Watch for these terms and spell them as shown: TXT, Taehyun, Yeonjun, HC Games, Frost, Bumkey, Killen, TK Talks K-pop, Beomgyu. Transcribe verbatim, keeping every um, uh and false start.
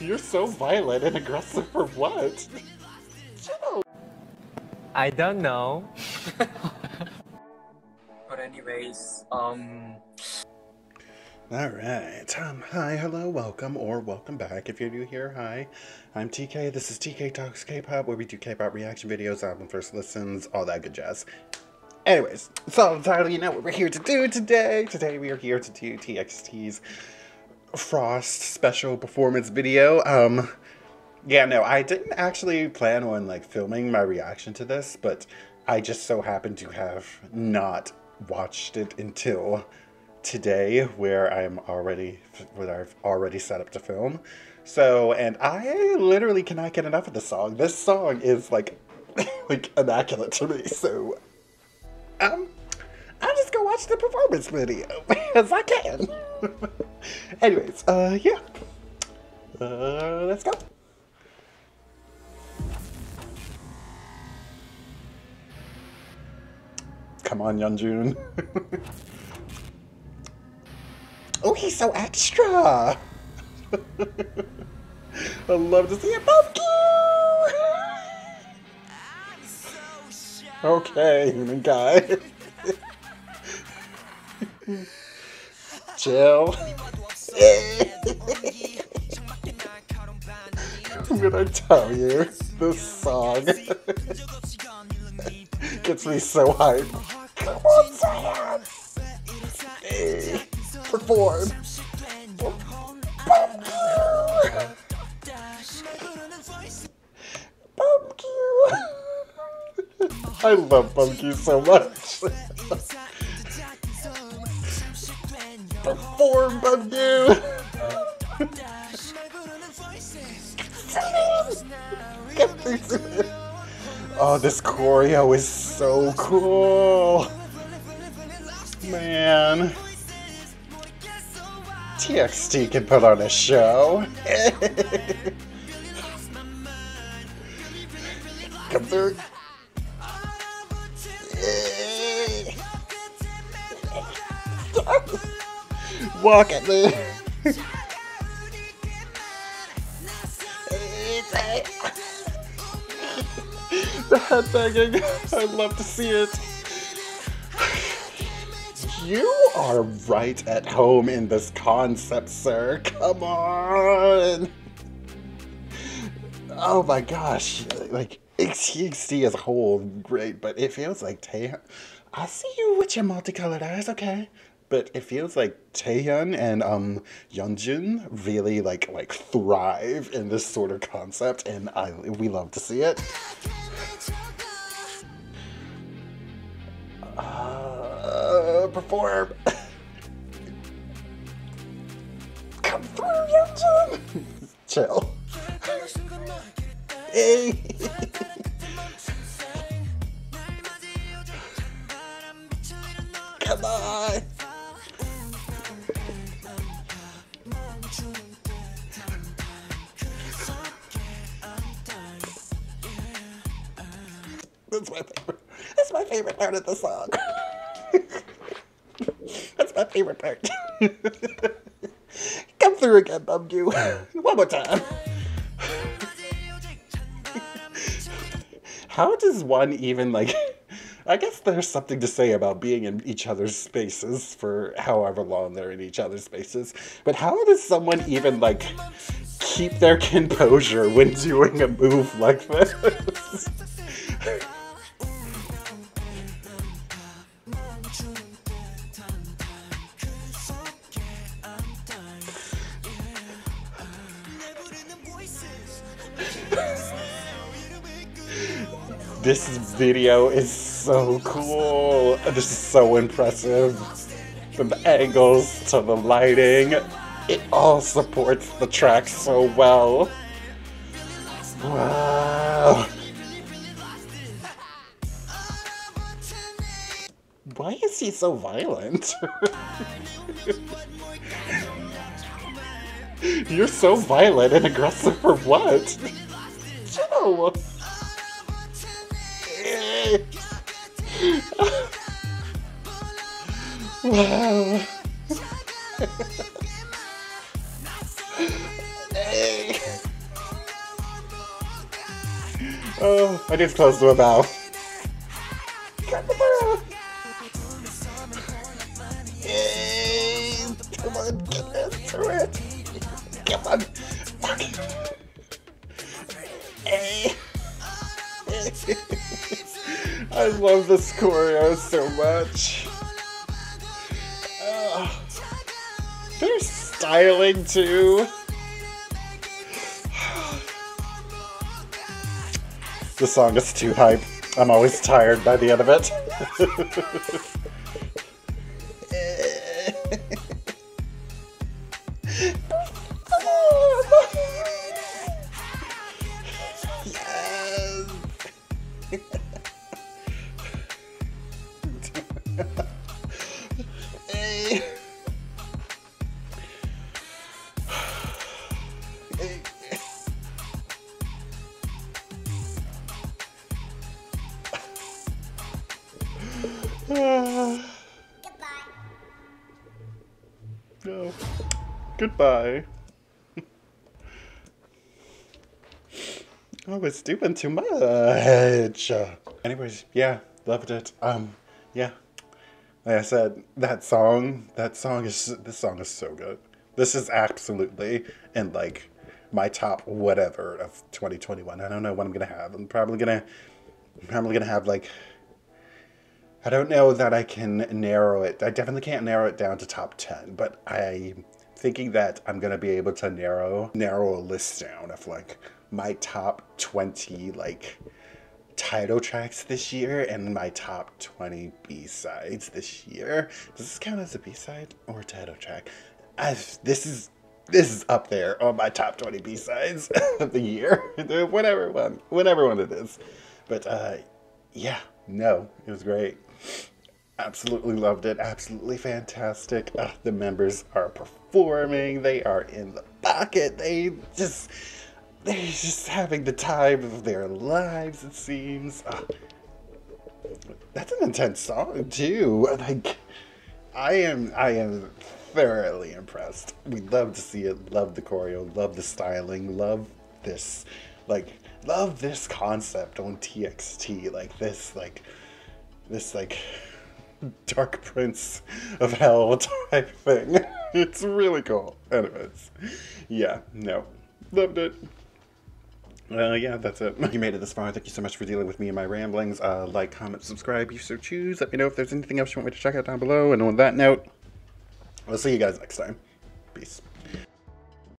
You're so violent and aggressive for what? I don't know. But anyways, um... Alright, um, hi, hello, welcome, or welcome back. If you're new here, hi, I'm T K, this is T K Talks K-pop, where we do K-pop reaction videos, album first listens, all that good jazz. Anyways, so the title, you know what we're here to do today. Today we are here to do T X T's Frost special performance video. Um, yeah, no, I didn't actually plan on, like, filming my reaction to this, but I just so happened to have not watched it until today, where I'm already, where I've already set up to film. So, and I literally cannot get enough of this song. This song is like, like immaculate to me. So, um, I'll just go watch the performance video as I can. Anyways, uh, yeah, uh, let's go. Come on, Yeonjun. Oh, he's so extra! I love to see it, Bumkey! Okay, human guy. Chill. I'm gonna tell you, this song gets me so hyped. Come on, Taehyun! Perform. Beomgyu! Beomgyu! I love Beomgyu so much. Perform, Beomgyu! Oh, this choreo is so cool, man. T X T can put on a show. Come through. Walk at me. The headbanging. I'd love to see it. You are right at home in this concept, sir. Come on! Oh my gosh. Like, T X T as a whole, great, but it feels like Taehyun. I see you with your multicolored eyes, okay? But it feels like Taehyun and um, Yeonjun really, like, like thrive in this sort of concept, and I we love to see it. Perform. Come through, Yeonjun. Chill. Hey. Come on. That's my favorite. That's my favorite part of the song. That's my favorite part. Come through again, Beomgyu. One more time. How does one even, like... I guess there's something to say about being in each other's spaces for however long they're in each other's spaces. But how does someone even, like, keep their composure when doing a move like this? This video is so cool. This is so impressive. From the angles to the lighting, it all supports the track so well. Wow. Why is he so violent? You're so violent and aggressive for what? Joe! Wow. Hey. Oh, I did close the bow. Yay! Come on, get through it! Come on! Hey. I love this choreo so much. Oh, their styling too. The song is too hype. I'm always tired by the end of it. No. Goodbye. I was doing too much. Anyways, yeah, loved it. Um, yeah. Like I said, that song, that song is, this song is so good. This is absolutely in like my top whatever of twenty twenty-one. I don't know what I'm gonna have. I'm probably gonna, I'm probably gonna have like, I don't know that I can narrow it. I definitely can't narrow it down to top ten, but I'm thinking that I'm gonna be able to narrow narrow a list down of like my top twenty like title tracks this year and my top twenty B-sides this year. Does this count as a B-side or a title track? I've, this is this is up there on my top twenty B-sides of the year, whatever one, whatever one it is. But uh, yeah, no, it was great. Absolutely loved it. Absolutely fantastic. Uh, the members are performing. They are in the pocket. They just, they're just having the time of their lives, it seems. Uh, that's an intense song too. Like, I am, I am thoroughly impressed. We love to see it. Love the choreo. Love the styling. Love this, like, love this concept on T X T. Like this, like, this, like, Dark Prince of Hell type thing. It's really cool. Anyways, yeah, no, loved it. Uh, yeah, that's it. You made it this far. Thank you so much for dealing with me and my ramblings. Uh, like, comment, subscribe if you so choose. Let me know if there's anything else you want me to check out down below. And on that note, I'll see you guys next time. Peace.